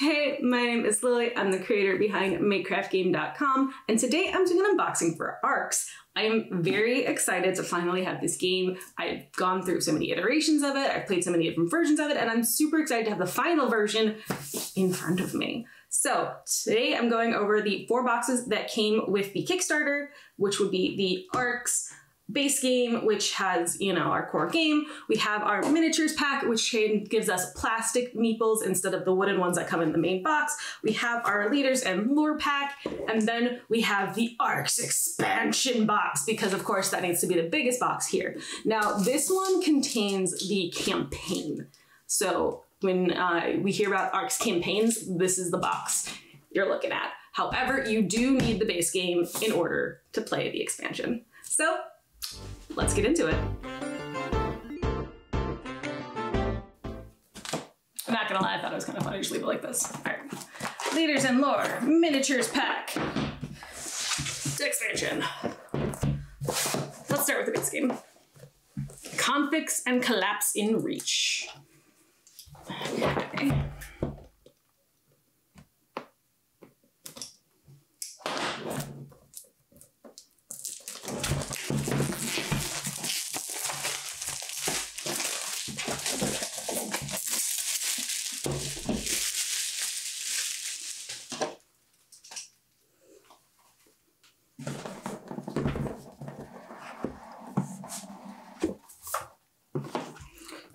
Hey, my name is Lily. I'm the creator behind makecraftgame.com, and today I'm doing an unboxing for ARCS. I am very excited to finally have this game. I've gone through so many iterations of it, I've played so many different versions of it, and I'm super excited to have the final version in front of me. So today I'm going over the 4 boxes that came with the Kickstarter, which would be the ARCS base game, which has, you know, our core game. We have our miniatures pack, which gives us plastic meeples instead of the wooden ones that come in the main box. We have our Leaders and Lore Pack, and then we have the ARCS expansion box, because of course that needs to be the biggest box here. Now this one contains the campaign. So when we hear about ARCS campaigns, this is the box you're looking at. However, you do need the base game in order to play the expansion. So let's get into it. I'm not gonna lie, I thought it was kind of fun. I just leave it like this. All right. Leaders and Lore, Miniatures Pack, Expansion. Let's start with the base game. Conflicts and Collapse in Reach. Okay.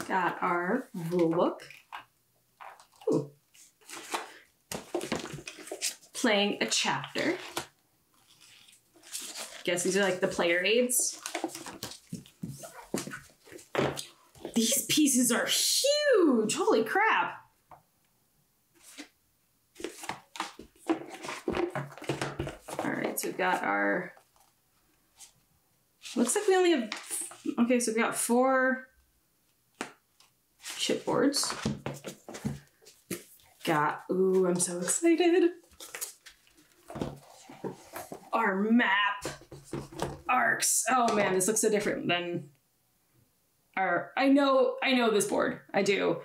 Got our rulebook. Ooh. Playing a chapter. Guess these are like the player aids. These pieces are huge! Holy crap! Alright, so we've got our... Looks like we only have... Okay, so we've got 4... chipboards. Got, ooh, I'm so excited. Our map, ARCS. Oh man, this looks so different than our, I know this board, I do.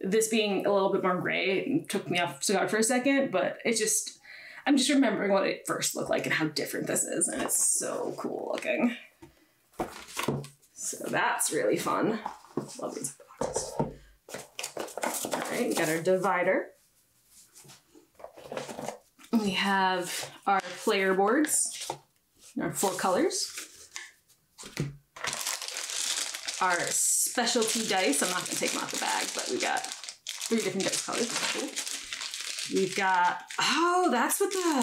This being a little bit more gray took me off guard for a second, but it just, I'm just remembering what it first looked like and how different this is, and it's so cool looking. So that's really fun. Love these boxes. All right, we got our divider. We have our player boards, our 4 colors. Our specialty dice. I'm not gonna take them out the bag, but we got 3 different dice colors. That's cool. We've got, oh, that's what the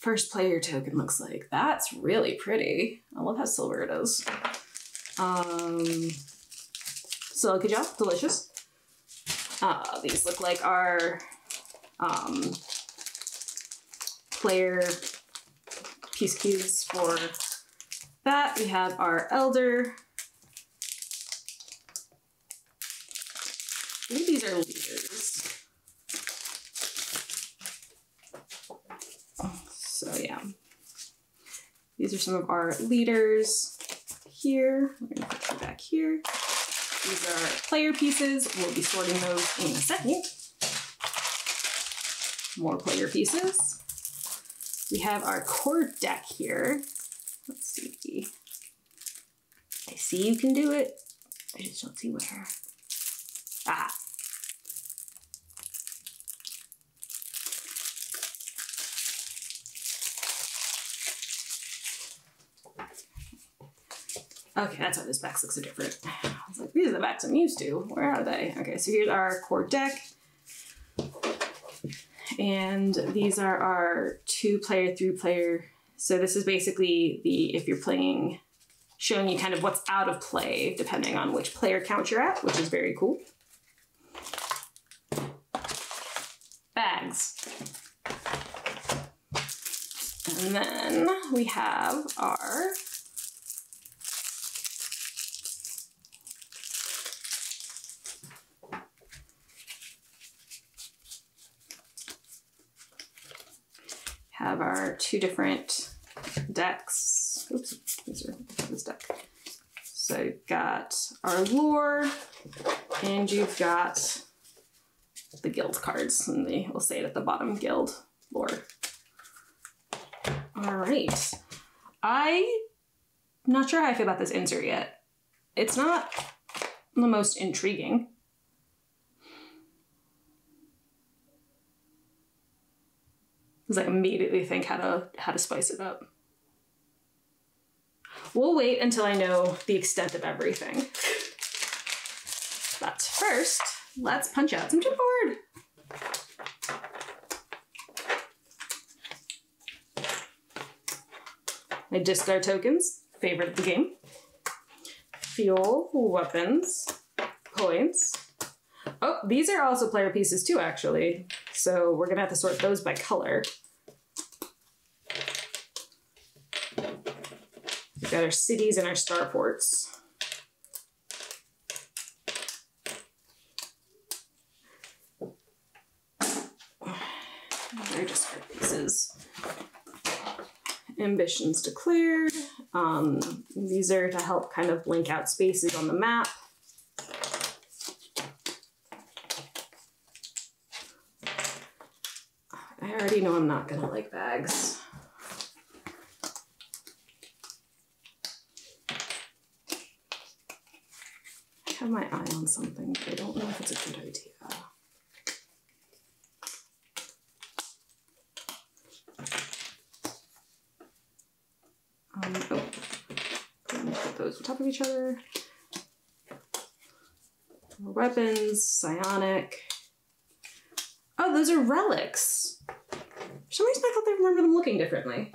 first player token looks like. That's really pretty. I love how silver it is. Silica gel, delicious. These look like our player piece cues for that. We have our elder. I think these are leaders. So yeah, these are some of our leaders. Here, we're gonna put them back here. These are player pieces. We'll be sorting those in a second. More player pieces. We have our core deck here. Let's see. I see you can do it. I just don't see where. Ah. Okay, that's why this box looks so different. I was like, these are the backs I'm used to. Where are they? Okay, so here's our core deck. And these are our 2-player, 3-player. So this is basically the, if you're playing, showing you kind of what's out of play, depending on which player count you're at, which is very cool. Bags. And then we have our two different decks. Oops, these are this deck. So you've got our lore, and you've got the guild cards, and they will say it at the bottom, guild lore. All right. I'm not sure how I feel about this insert yet. It's not the most intriguing. Because I immediately think how to spice it up. We'll wait until I know the extent of everything. But first, let's punch out some chipboard. My discard tokens, favorite of the game. Fuel, weapons, coins. Oh, these are also player pieces too, actually. So we're gonna have to sort those by color. We've got our cities and our starports. They're just our pieces. Ambitions declared. These are to help kind of blank out spaces on the map. I already know I'm not gonna like bags. I have my eye on something, but I don't know if it's a good idea. Put those on top of each other. More weapons, psionic. Oh, those are relics. For some reason I thought I remember them looking differently.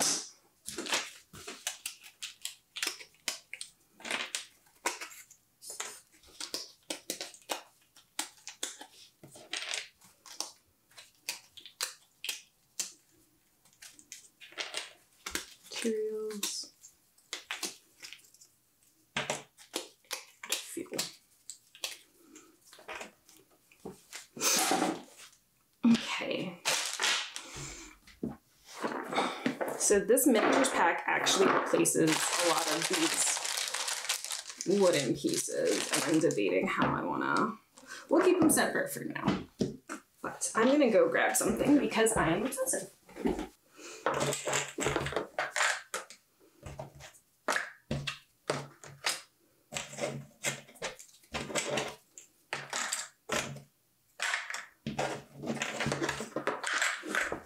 So this miniatures pack actually replaces a lot of these wooden pieces, and I'm debating how I wanna... We'll keep them separate for now. But I'm gonna go grab something because I am obsessive.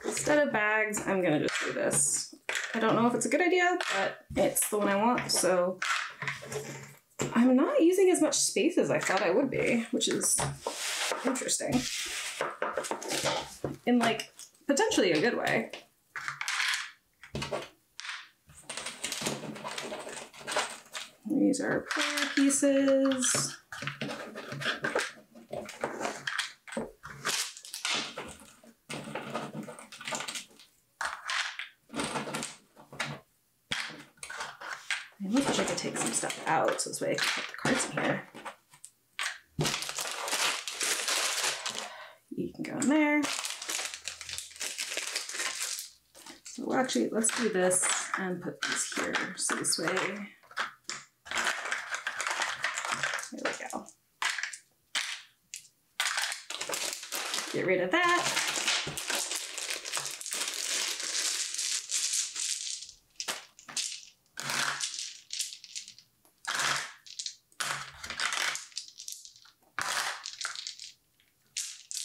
Instead of bags, I'm gonna just do this. I don't know if it's a good idea, but it's the one I want, so I'm not using as much space as I thought I would be, which is interesting. In, like, potentially a good way. These are player pieces. Out, so this way I can put the cards in here. You can go in there. So we'll actually, let's do this and put these here. So this way, there we go. Get rid of that.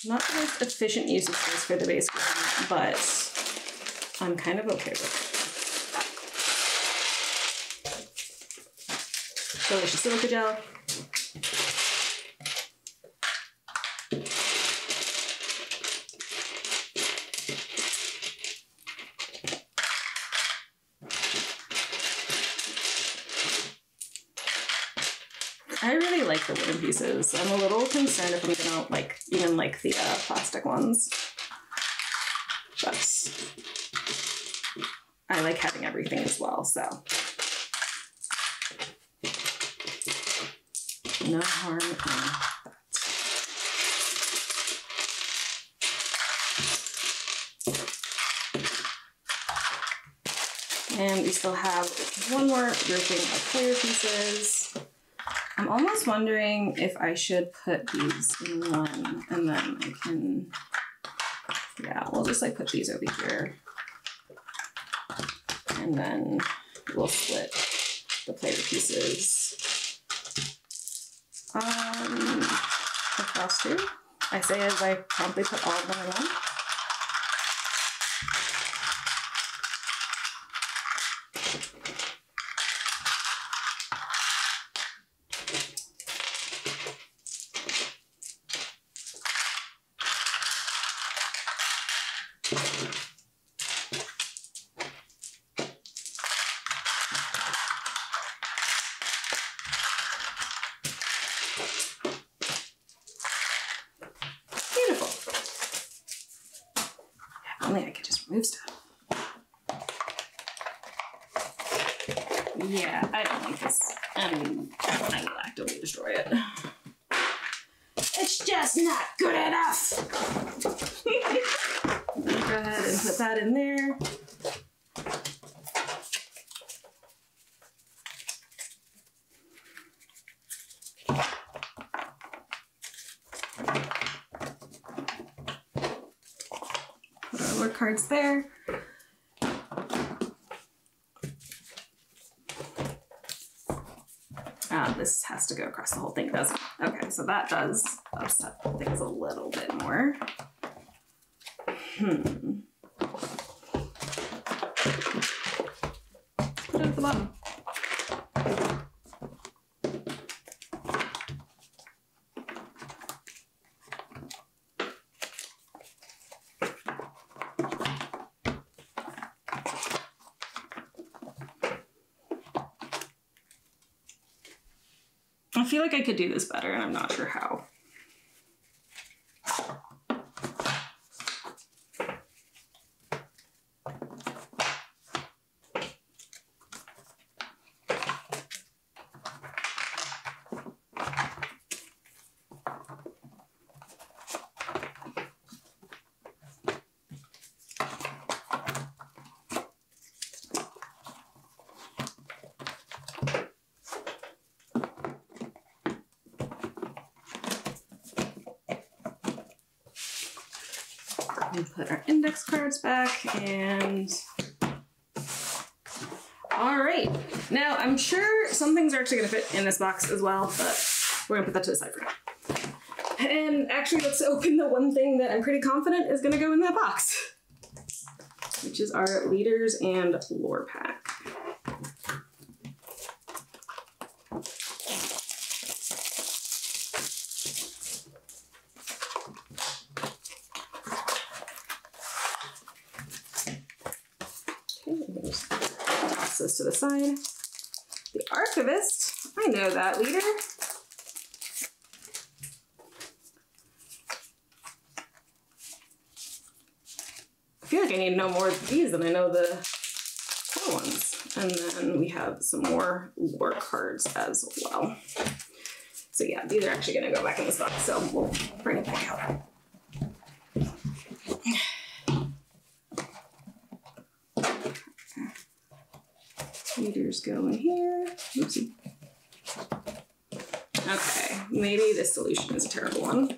Not the most efficient use of space for the base game, but I'm kind of okay with it. Delicious silica gel. Like the wooden pieces. I'm a little concerned if I'm gonna like even like the plastic ones, but I like having everything as well, so no harm in that. And we still have one more grouping of player pieces. I'm almost wondering if I should put these in one and then I can, yeah, we'll just like put these over here and then we'll split the player pieces across two. I say as I promptly put all of them in one. In there. Put our lore cards there. This has to go across the whole thing, doesn't it? Okay, so that does upset things a little bit more. Bottom. I feel like I could do this better and I'm not sure how. Put our index cards back and all right. Now I'm sure some things are actually gonna fit in this box as well, but we're gonna put that to the side for now. And actually let's open the one thing that I'm pretty confident is gonna go in that box, which is our Leaders and Lore Pack. To the side. The Archivist, I know that leader. I feel like I need to know more of these than I know the other ones. And then we have some more lore cards as well. So yeah, these are actually gonna go back in this box, so we'll bring it back out. Go in here. Oopsie. Okay, maybe this solution is a terrible one.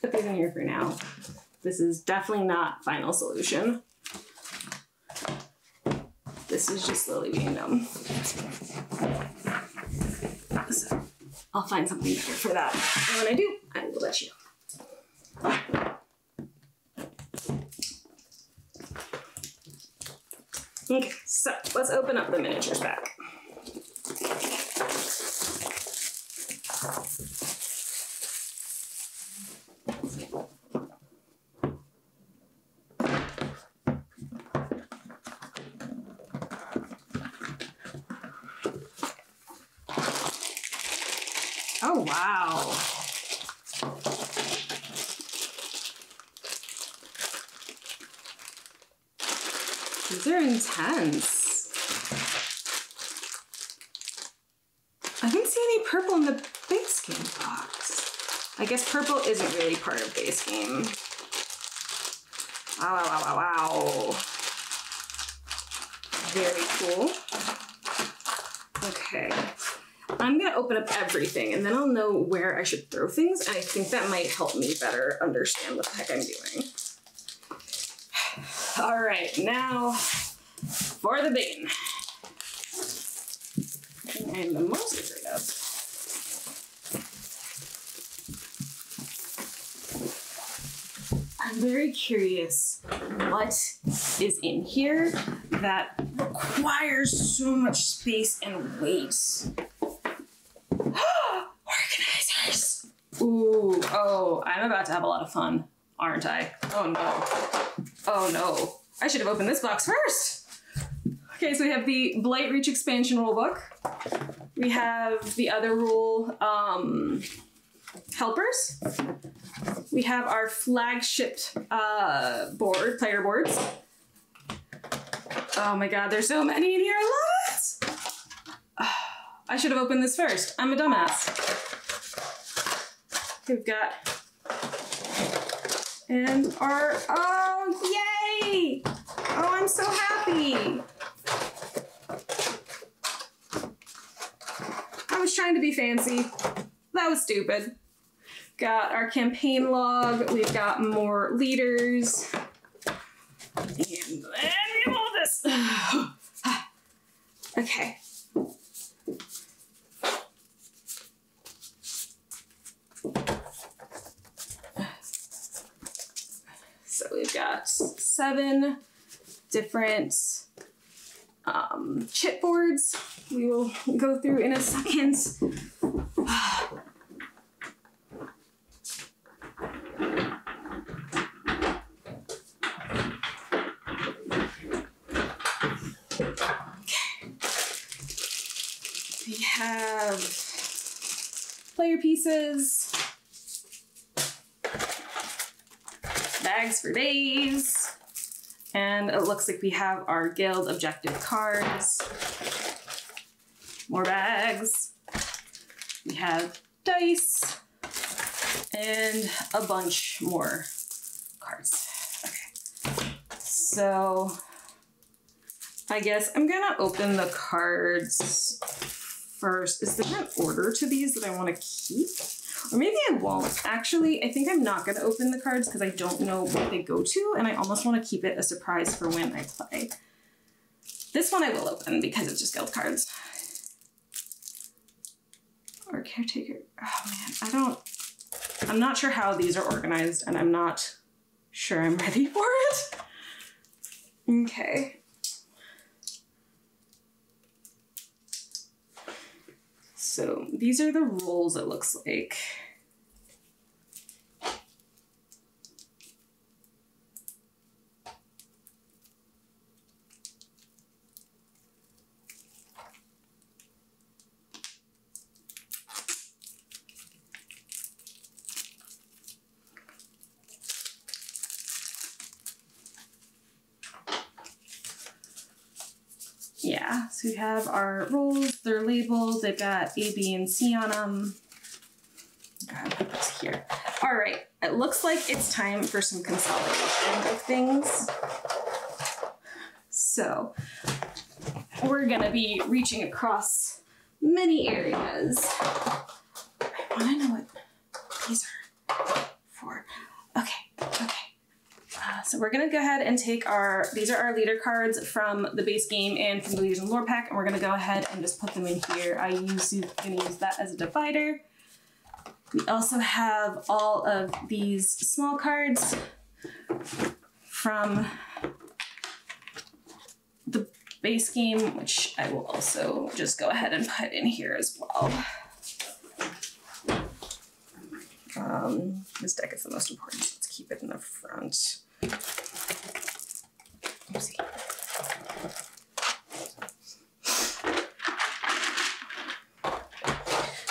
Put these in here for now. This is definitely not final solution. This is just slowly being dumb. So I'll find something better for that. And when I do, I will let you know. Okay, so let's open up the miniatures back. Oh, wow. They're intense. I didn't see any purple in the base game box. I guess purple isn't really part of base game. Wow, wow, wow, wow. Very cool. Okay. I'm gonna open up everything and then I'll know where I should throw things, and I think that might help me better understand what the heck I'm doing. All right, now for the bane. And the mostly great up. I'm very curious what is in here that requires so much space and weight. Organizers! Ooh, oh, I'm about to have a lot of fun, aren't I? Oh no. Oh no. I should have opened this box first. Okay, so we have the Blighted Reach Expansion rulebook. We have the other rule, helpers. We have our flagship board, player boards. Oh my god, there's so many in here, I love it! Oh, I should have opened this first, I'm a dumbass. We've got, and our, oh, yay! Oh, I'm so happy! I was trying to be fancy. That was stupid. Got our campaign log, we've got more leaders. And then we all this. Okay. So we've got 7 different chipboards. We will go through in a second. We have player pieces, bags for days, and it looks like we have our guild objective cards, more bags, we have dice, and a bunch more cards. Okay, so I guess I'm gonna open the cards first. Is there an order to these that I want to keep? Or maybe I won't. Actually, I think I'm not going to open the cards because I don't know what they go to, and I almost want to keep it a surprise for when I play. This one I will open because it's just guild cards. Or caretaker. Oh man, I'm not sure how these are organized, and I'm not sure I'm ready for it. Okay. So these are the rules, it looks like. Yeah, so we have our rolls, they're labeled, they've got A, B, and C on them. I'll put this here. All right, it looks like it's time for some consolidation of things. So we're gonna be reaching across many areas. I wanna know what these are for. Okay. So we're gonna go ahead and take our, these are our leader cards from the base game and from the Leaders and Lore Pack, and we're gonna go ahead and just put them in here. I'm gonna use that as a divider. We also have all of these small cards from the base game, which I will also just go ahead and put in here as well. This deck is the most important. Let's keep it in the front. Oopsie.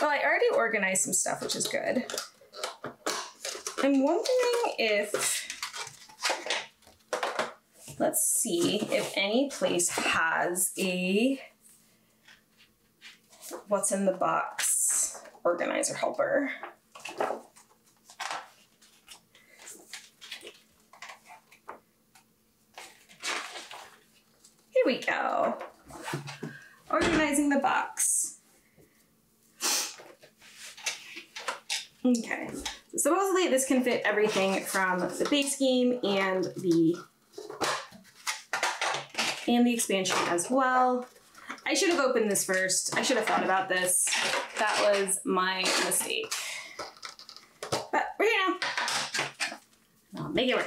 Well, I already organized some stuff, which is good. I'm wondering if, let's see if any place has a what's in the box organizer helper. Here we go. Organizing the box. Okay, so supposedly this can fit everything from the base game and the expansion as well. I should have opened this first. I should have thought about this. That was my mistake. But we're here now. And I'll make it work.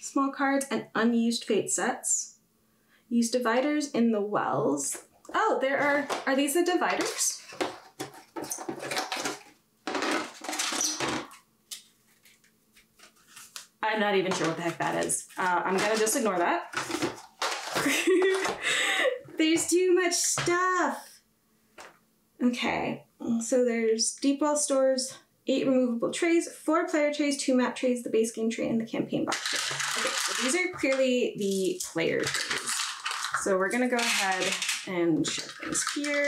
Small cards and unused fate sets. Use dividers in the wells. Oh, there are these the dividers? I'm not even sure what the heck that is. I'm gonna just ignore that. There's too much stuff. Okay, so there's Deepwell stores, 8 removable trays, 4 player trays, 2 map trays, the base game tray, and the campaign box tray. Okay, so these are clearly the player trays. So we're gonna go ahead and shove things here.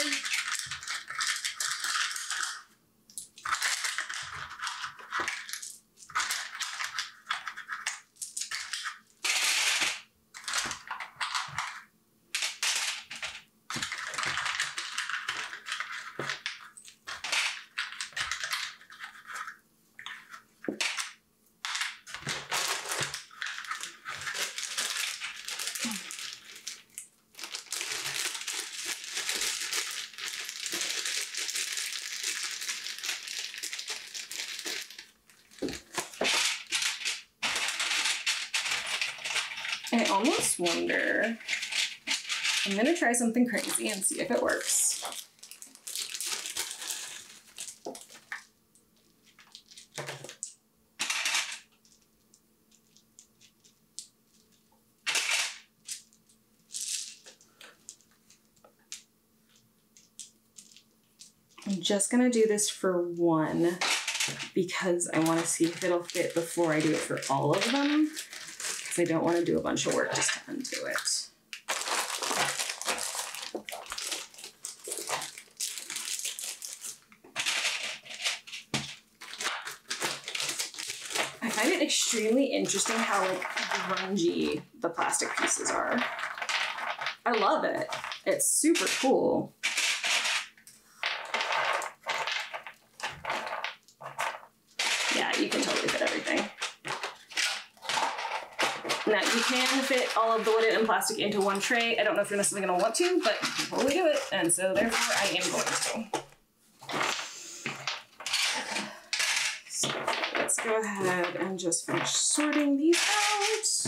I almost wonder, I'm gonna try something crazy and see if it works. I'm just gonna do this for one because I wanna see if it'll fit before I do it for all of them. I don't want to do a bunch of work just to undo it. I find it extremely interesting how like grungy the plastic pieces are. I love it. It's super cool. Yeah, you can totally fit everything. Now, you can fit all of the wooden and plastic into one tray. I don't know if you're necessarily going to want to, but we'll totally do it. And so, therefore, I am going to. So, let's go ahead and just finish sorting these out. Oops.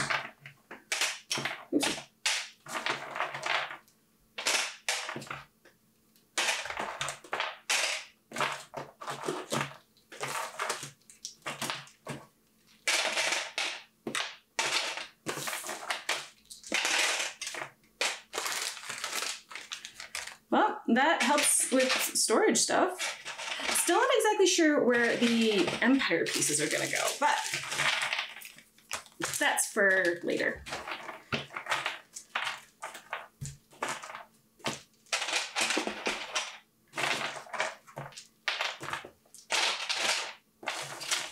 That helps with storage stuff. Still not exactly sure where the Empire pieces are gonna go, but that's for later.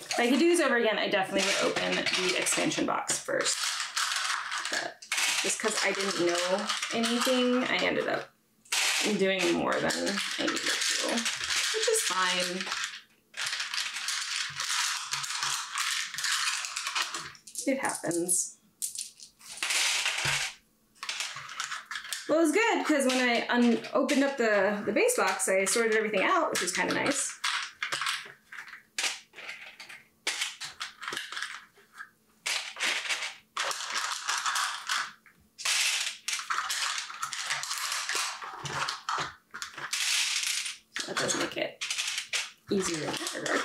If I could do this over again, I definitely would open the expansion box first. But just because I didn't know anything, I ended up doing more than I needed to, which is fine. It happens. Well, it was good because when I opened up the base box, I sorted everything out, which was kind of nice. Easier in that regard.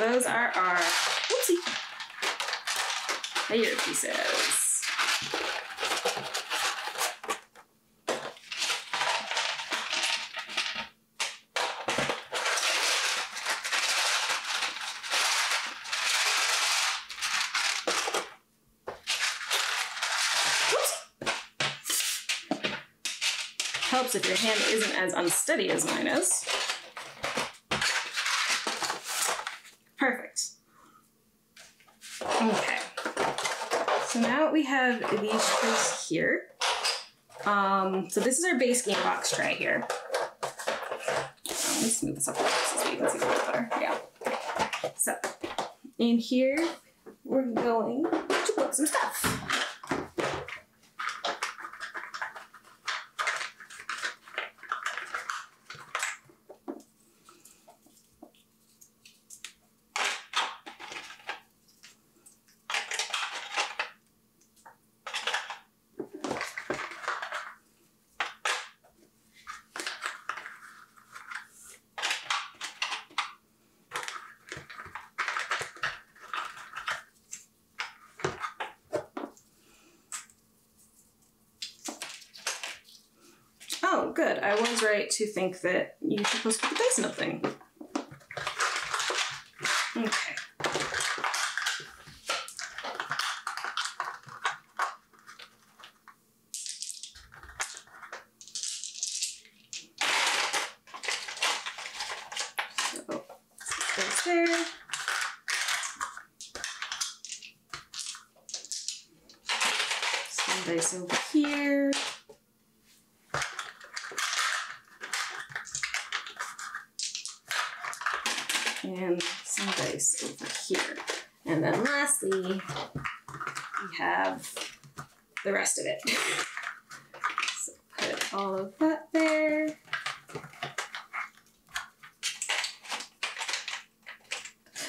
those are our, whoopsie, layer pieces. Helps if your hand isn't as unsteady as mine is. Perfect. Okay. So now we have these trees here. So this is our base game box tray here. Let me just move this up a little so you can see a little better. Yeah. So in here, we're going to put some stuff. Good. I was right to think that you're supposed to put the dice in a thing. Okay. So, that's there. Some dice over here. And some dice over here. And then lastly, we have the rest of it. So put all of that there.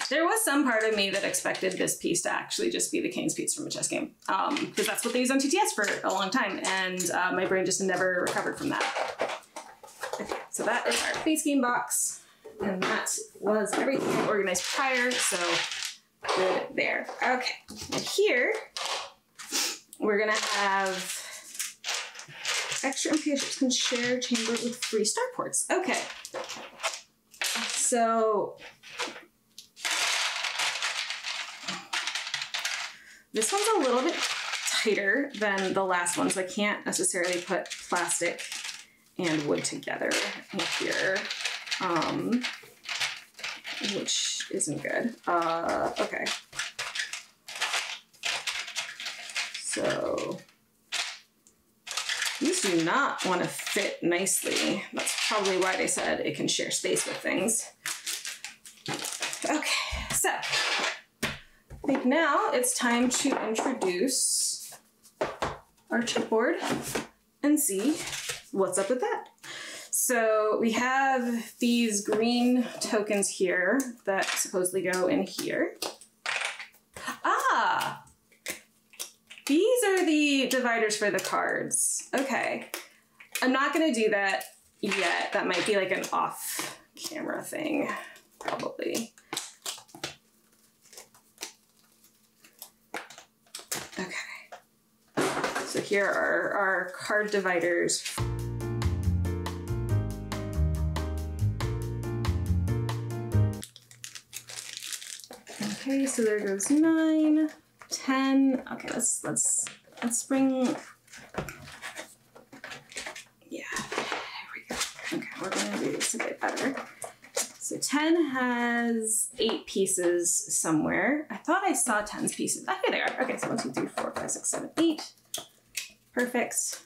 There was some part of me that expected this piece to actually just be the king's piece from a chess game, because that's what they used on TTS for a long time, and my brain just never recovered from that. Okay, so that is our base game box. And that was everything I organized prior, so good there. Okay, and here we're gonna have extra NPCs can share chamber with free star ports. Okay, so this one's a little bit tighter than the last one, so I can't necessarily put plastic and wood together in here. Which isn't good. Okay. So these do not want to fit nicely. That's probably why they said it can share space with things. Okay, so I think now it's time to introduce our chipboard and see what's up with that. So we have these green tokens here that supposedly go in here. Ah, these are the dividers for the cards. Okay, I'm not gonna do that yet. That might be like an off-camera thing, probably. Okay, so here are our card dividers. Okay, so there goes 9, 10. Okay, let's bring. Yeah, there we go. Okay, we're gonna do this a bit better. So 10 has 8 pieces somewhere. I thought I saw 10's pieces. Ah, here they are. Okay, so 1, 2, 3, 4, 5, 6, 7, 8. Perfect.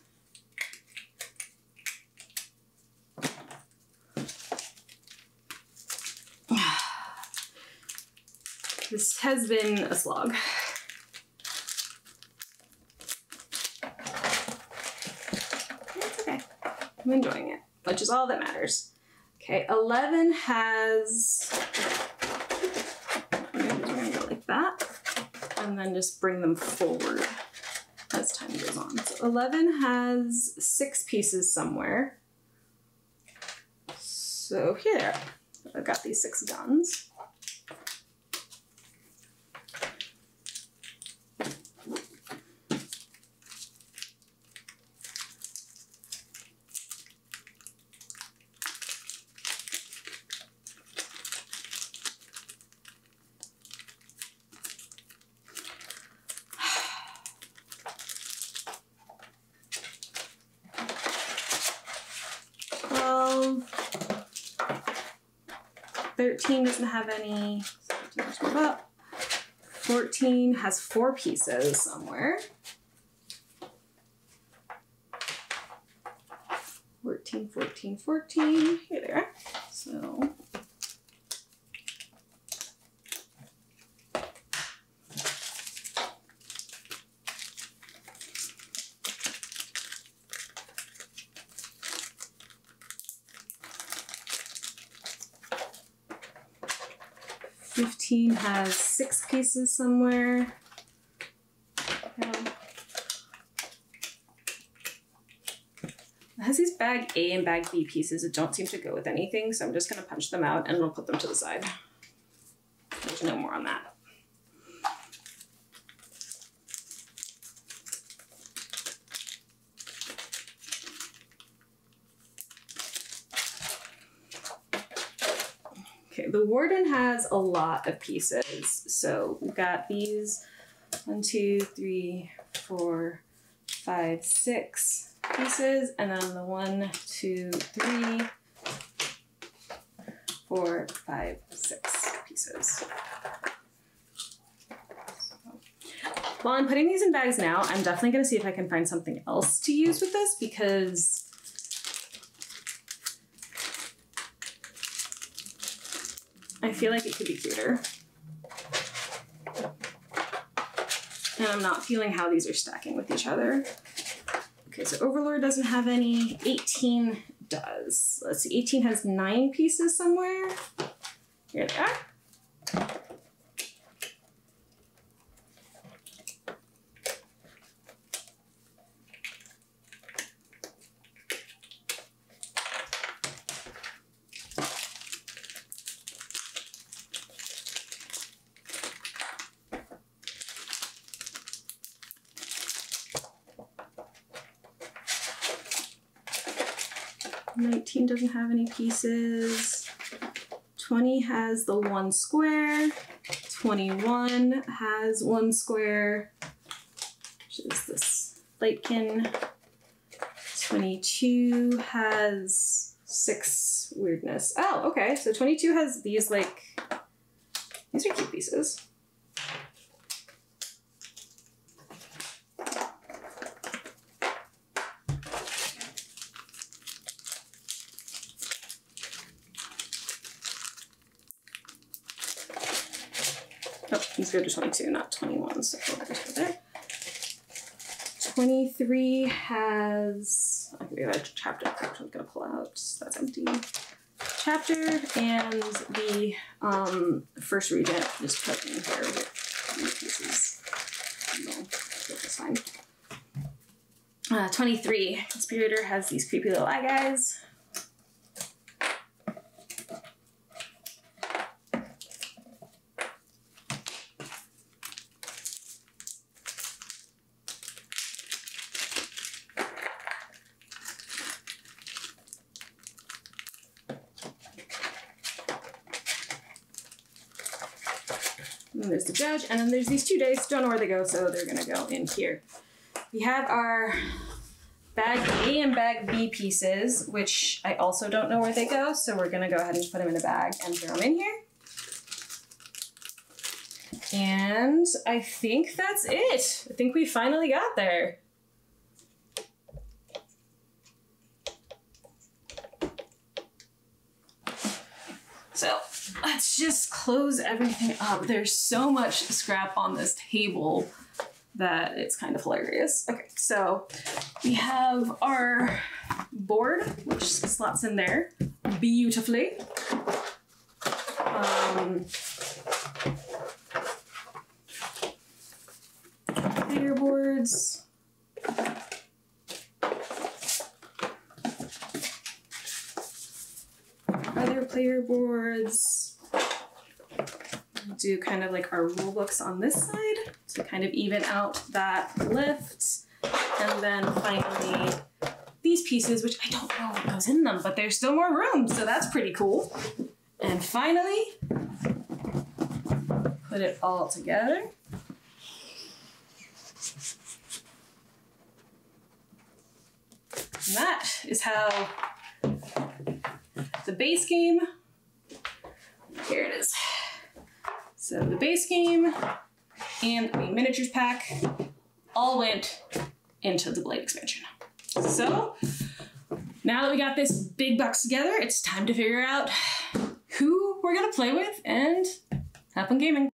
This has been a slog. It's okay. I'm enjoying it, which is all that matters. Okay, 11 has... I'm gonna go like that, and then just bring them forward as time goes on. So 11 has 6 pieces somewhere. So here, I've got these 6 guns. 13 doesn't have any. 14 has 4 pieces somewhere. 14, 14, 14. Here they are. So. Has 6 pieces somewhere. It has these bag A and bag B pieces that don't seem to go with anything, so I'm just going to punch them out and we'll put them to the side. There's no more on that. The Warden has a lot of pieces. So we've got these 1, 2, 3, 4, 5, 6 pieces. And then the 1, 2, 3, 4, 5, 6 pieces. While I'm putting these in bags now, I'm definitely gonna see if I can find something else to use with this, because I feel like it could be cuter. And I'm not feeling how these are stacking with each other. Okay, so Overlord doesn't have any. 18 does. Let's see, 18 has 9 pieces somewhere. Here they are. Doesn't have any pieces. 20 has the 1 square. 21 has 1 square, which is this lightkin. 22 has 6 weirdness. Oh, okay. So 22 has these, like, these are cute pieces. Go to 22, not 21, so we'll go to there. 23 has, I think we have a chapter I'm going to pull out, so that's empty. Chapter, and the first regent, just put in here with pieces. No, that's fine. 23, Conspirator has these creepy little eye guys. And then there's these 2 dice, don't know where they go, so they're gonna go in here. We have our bag A and bag B pieces, which I also don't know where they go, so we're gonna go ahead and put them in a bag and throw them in here. And I think that's it. I think we finally got there. So let's just close everything up. There's so much scrap on this table that it's kind of hilarious. Okay, so we have our board, which slots in there beautifully. Bigger boards. Other player boards. Do kind of like our rule books on this side to kind of even out that lift. And then finally these pieces, which I don't know what goes in them, but there's still more room, so that's pretty cool. And finally, put it all together. And that is how the base game Here it is. So the base game and the miniatures pack all went into the Blighted expansion. So now that we got this big box together, it's time to figure out who we're gonna play with and have fun gaming.